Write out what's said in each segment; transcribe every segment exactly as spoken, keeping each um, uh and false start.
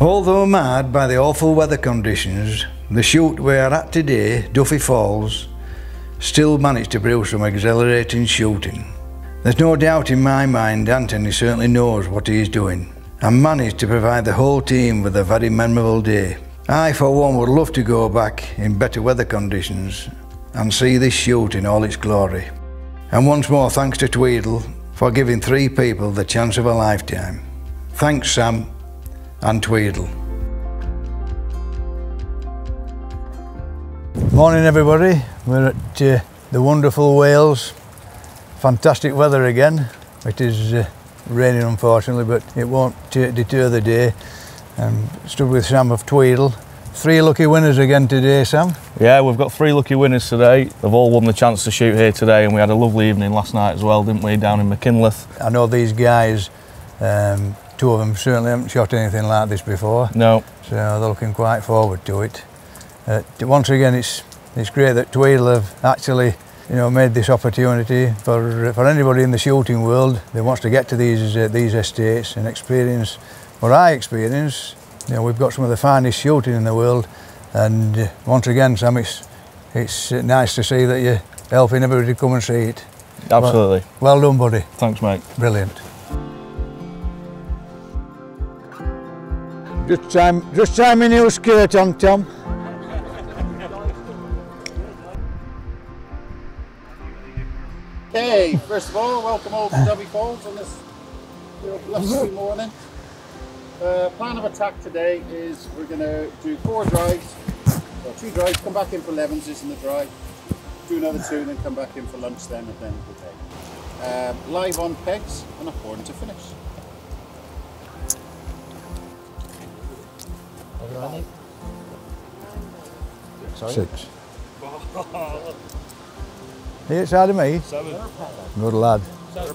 Although marred by the awful weather conditions, the shoot we are at today, Dyfi Falls, still managed to brew some exhilarating shooting. There's no doubt in my mind Anthony certainly knows what he is doing, and managed to provide the whole team with a very memorable day. I for one would love to go back in better weather conditions and see this shoot in all its glory. And once more thanks to Tweedle for giving three people the chance of a lifetime. Thanks Sam and Tweedle. Morning everybody, we're at uh, the wonderful Wales. Fantastic weather again. It is uh, raining unfortunately, but it won't uh, deter the day. Um, stood with Sam of Tweedle. Three lucky winners again today, Sam. Yeah, we've got three lucky winners today. They've all won the chance to shoot here today, and we had a lovely evening last night as well, didn't we, down in Machynlleth. I know these guys, um, two of them certainly haven't shot anything like this before. No. So they're looking quite forward to it. Uh, once again, it's it's great that Tweedle have actually, you know, made this opportunity for for anybody in the shooting world that wants to get to these uh, these estates and experience what I experience. You know, we've got some of the finest shooting in the world, and uh, once again, Sam, it's it's uh, nice to see that you're helping everybody come and see it. Absolutely. Well, well done, buddy. Thanks, mate. Brilliant. Just time, just time my new skirt on, Tom. Hey, first of all, welcome all to Dyfi Falls on this lovely morning. Uh, plan of attack today is we're going to do four drives, or two drives, come back in for Leavens in the drive, do another two and then come back in for lunch then at the end of the day. Um, live on pegs and a horn to finish. Six. Here it's out of me. Seven. Good lad. Seven.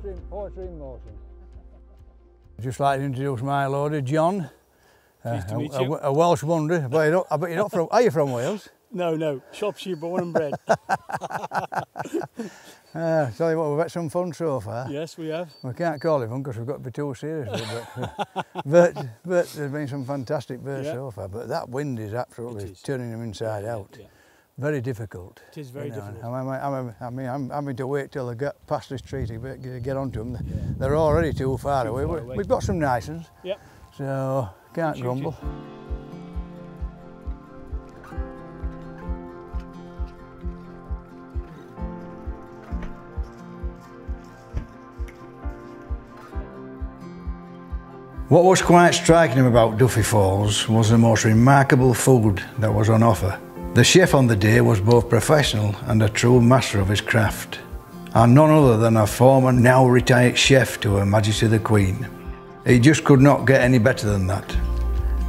Poetry, poetry in motion. I'd just like to introduce my lord, John. Nice uh, to meet a, you. A Welsh wonder. But you're not, I bet you're not from... Are you from Wales? No, no. Shropshire born and bred. uh, tell you what, we've had some fun so far. Yes, we have. We can't call it fun because we've got to be too serious. But, but, but there's been some fantastic birds yeah. so far. But that wind is absolutely is. turning them inside yeah, out. Yeah. Very difficult. It is very you know, difficult. I mean, I mean, I mean I'm having to wait till they get past this tree to get onto them. Yeah. They're already too far, too away. far away. We've got some nice ones, yep. so can't Shoot grumble. You. What was quite striking about Dyfi Falls was the most remarkable food that was on offer. The chef on the day was both professional and a true master of his craft, and none other than our former, now retired chef to Her Majesty the Queen. It just could not get any better than that.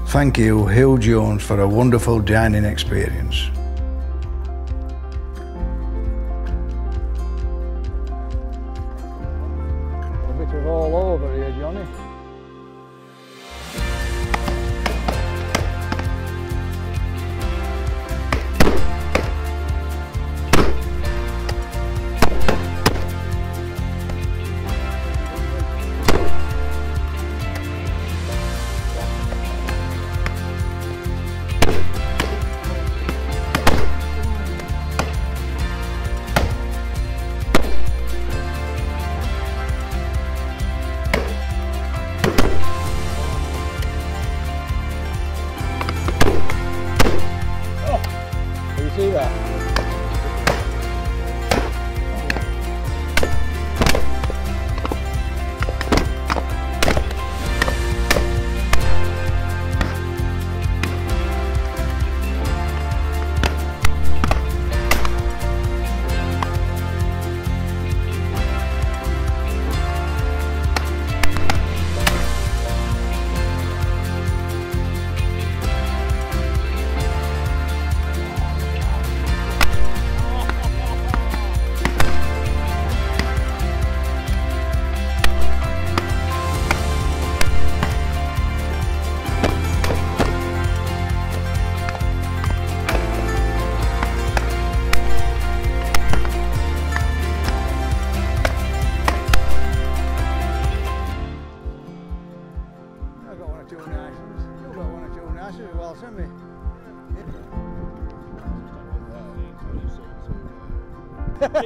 Thank you, Hugh Jones, for a wonderful dining experience. A bit of all over here, Johnny.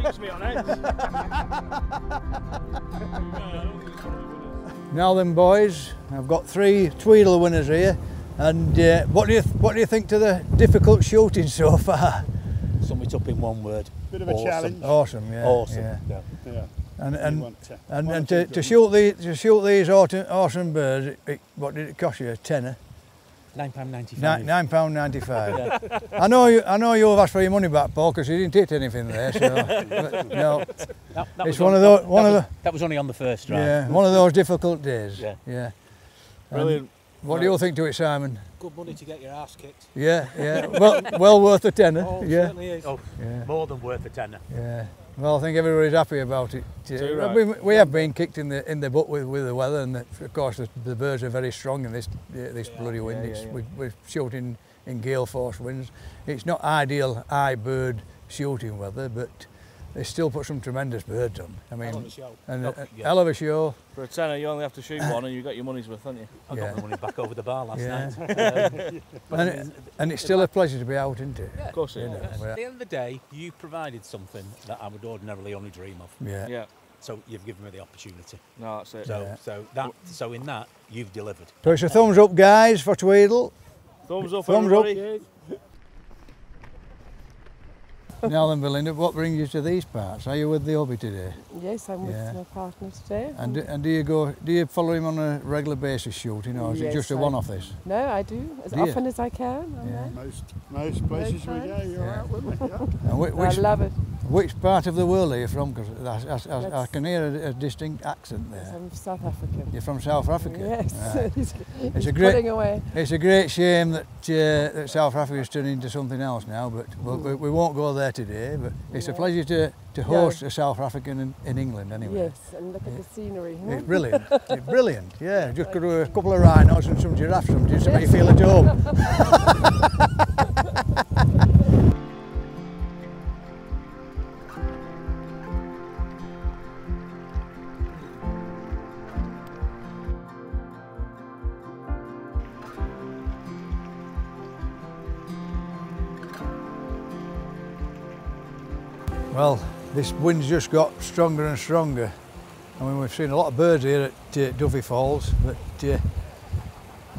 Keeps me on edge. Now then, boys, I've got three Tweedle winners here, and uh, what do you what do you think to the difficult shooting so far? Sum it up in one word. Bit of awesome. a challenge. Awesome, yeah. Awesome. Yeah. yeah. yeah. And and want to, and, want and to, to shoot these to shoot these awesome, awesome birds, it, it, what did it cost you? A tenner. nine pound ninety-five. nine pound ninety-five. Yeah. I know you. I know you've asked for your money back, Paul, because you didn't hit anything there. So but, no, that, that it's one on, of those. One that, of was, the, that was only on the first drive. Yeah, one of those difficult days. Yeah, yeah. Brilliant. Um, what no. do you think to it, Simon? Good money to get your ass kicked. Yeah, yeah. Well, well worth a tenner. Oh, yeah. Certainly is. Oh, yeah. More than worth a tenner. Yeah. Well, I think everybody's happy about it. Too, right. we, we have been kicked in the in the butt with, with the weather, and the, of course the, the birds are very strong in this this yeah, bloody wind. Yeah, it's, yeah, yeah. We, we're shooting in gale force winds. It's not ideal high bird shooting weather, but they still put some tremendous birds on. I mean, hell of a show. And oh, a, a yeah. hell of a show. For a tenner, you only have to shoot one, and you got your money's worth, haven't you? I yeah. got my money back over the bar last yeah. night. um, and, it, and it's still a pleasure to be out, isn't it? Yeah, of course it is. Yes. At the end of the day, you provided something that I would ordinarily only dream of. Yeah. yeah. So you've given me the opportunity. No, that's it. So, yeah. so that, so in that, you've delivered. So it's a thumbs up, guys, for Tweedle. Thumbs up, thumbs everybody. up. Now then, Belinda, what brings you to these parts? Are you with the hubby today? Yes, I'm yeah. with my partner today. And do, and do you go? Do you follow him on a regular basis shooting, or is yes, it just a one-off this? No, I do as do often you? as I can. Yeah. Most most places most we go, you're yeah. out with me. Yeah. And which, which, I love it. Which part of the world are you from? Because I, I, I can hear a, a distinct accent there. I'm from South Africa. You're from South Africa? Yes. Right. he's, it's he's a great, putting away. It's a great shame that, uh, that South Africa has turned into something else now, but well, mm. we, we won't go there today. But it's yeah. a pleasure to, to host yeah. a South African in, in England anyway. Yes, and look at it, the scenery. Huh? It's brilliant. It's brilliant, yeah. Just got a couple of rhinos and some giraffes sometimes to make you feel at home. Well, this wind's just got stronger and stronger. I mean, we've seen a lot of birds here at uh, Dyfi Falls, but uh,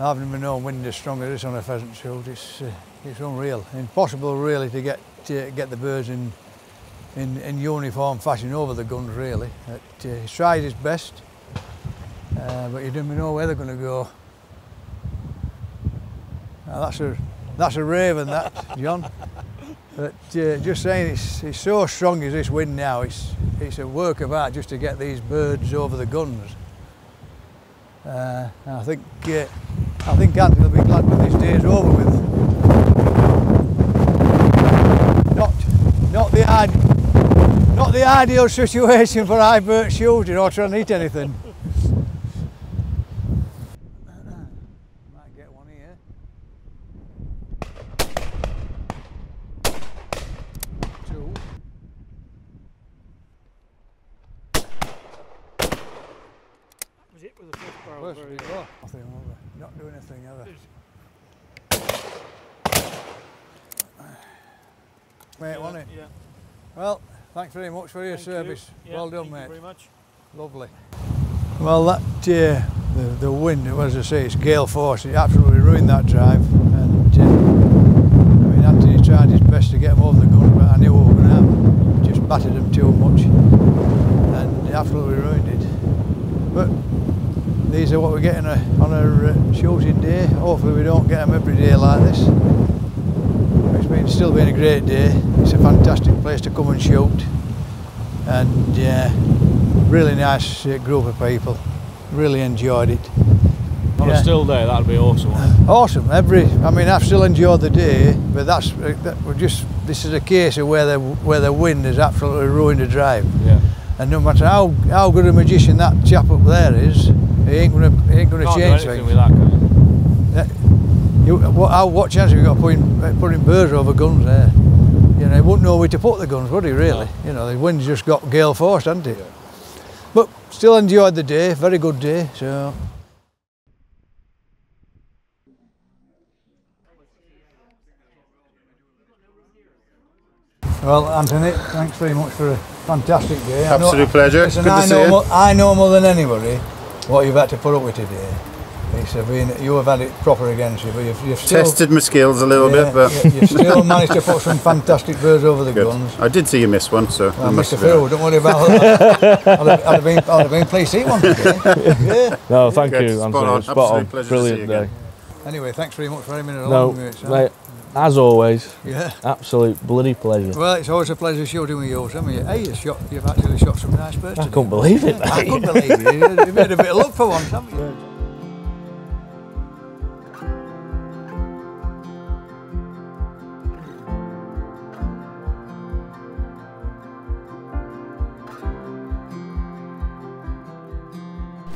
I haven't even known wind as strong as this on a pheasant shoot. It's uh, it's unreal, impossible really to get uh, get the birds in, in in uniform fashion over the guns really. It, uh, it's tried its best, uh, but you don't even know where they're going to go. Now, that's a that's a raven, that John. But uh, just saying, it's, it's so strong as this wind now, it's, it's a work of art just to get these birds over the guns. Uh, I think uh, I think Anthony will be glad when this day's over with. Not, not, the, ide not the ideal situation for high bird shooting or trying to eat anything. Might get one here. With the first barrel, first very well. Nothing, not doing anything ever. Mate, won it? Yeah. Well, thanks very much for your thank service. You. Yeah, well done, thank mate. You very much. Lovely. Well, that uh, the the wind, as I say, it's gale force. It absolutely ruined that drive. And uh, I mean, Anthony tried his best to get him over the gun, but I knew what we were going to happen. Just battered him too much, and it absolutely ruined it. But these are what we're getting on a shooting day. Hopefully we don't get them every day like this. It's been still been a great day. It's a fantastic place to come and shoot, and uh, really nice uh, group of people. Really enjoyed it. On yeah. a still day, that'd be awesome. Awesome. Every, I mean, I've still enjoyed the day, but that's that, we're just. This is a case of where the where the wind has absolutely ruined the drive. Yeah. And no matter how how good a magician that chap up there is, he ain't gonna he ain't gonna Can't change do anything things. With that, can he? You, what, what chance have you got putting putting birds over guns there? You know, he wouldn't know where to put the guns, would he? Really? No. You know, the wind's just got gale force, hasn't it? Yeah. But still enjoyed the day. Very good day. So. Well, Anthony, thanks very much for a fantastic day. Absolute pleasure. Listen, Good to see you. I know more than anybody what you've had to put up with today. It's been, you have had it proper against you, but you've, you've still, tested my skills a little yeah, bit. But you've still managed to put some fantastic birds over the Good. guns. I did see you miss one, so well, I missed a few. Don't worry about that. I'd have, I'd have been, I'd have been pleased to see one today. Yeah. No, thank Good. you, Anthony. Spot, spot on. Pleasure Brilliant to see you day. Again. Anyway, thanks very much for having me along. No, mate. As always, yeah, absolute bloody pleasure. Well, it's always a pleasure shooting with yours, haven't you? Hey, you shot, you've actually shot some nice birds. I couldn't believe it. Yeah, I couldn't believe it. You made a bit of love for once, haven't you? Yeah.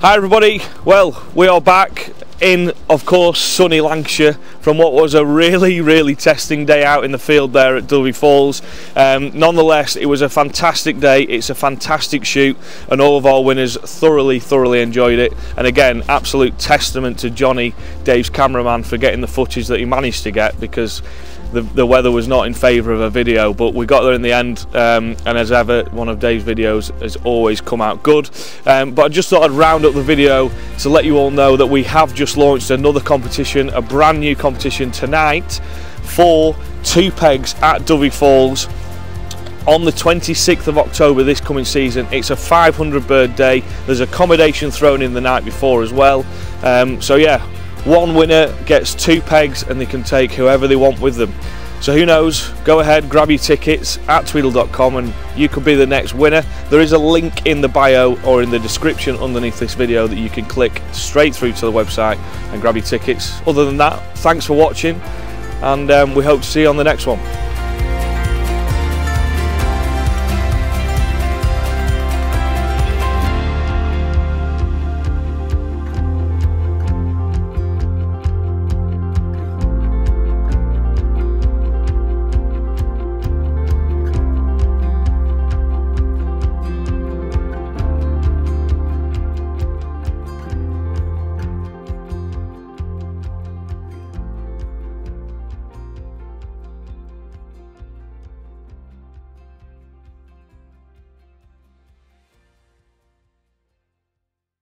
Hi everybody, well we are back in of course sunny Lancashire from what was a really really testing day out in the field there at Dyfi Falls. Um, nonetheless, it was a fantastic day, it's a fantastic shoot, and all of our winners thoroughly thoroughly enjoyed it, and again absolute testament to Johnny, Dave's cameraman, for getting the footage that he managed to get, because The, the weather was not in favour of a video, but we got there in the end, um, and as ever one of Dave's videos has always come out good. Um, but I just thought I'd round up the video to let you all know that we have just launched another competition, a brand new competition tonight for two pegs at Dyfi Falls on the twenty-sixth of October this coming season. It's a five hundred bird day, there's accommodation thrown in the night before as well, um, so yeah. One winner gets two pegs and they can take whoever they want with them. So who knows, go ahead, grab your tickets at tweedle dot com and you could be the next winner. There is a link in the bio or in the description underneath this video that you can click straight through to the website and grab your tickets. Other than that, thanks for watching, and um, we hope to see you on the next one.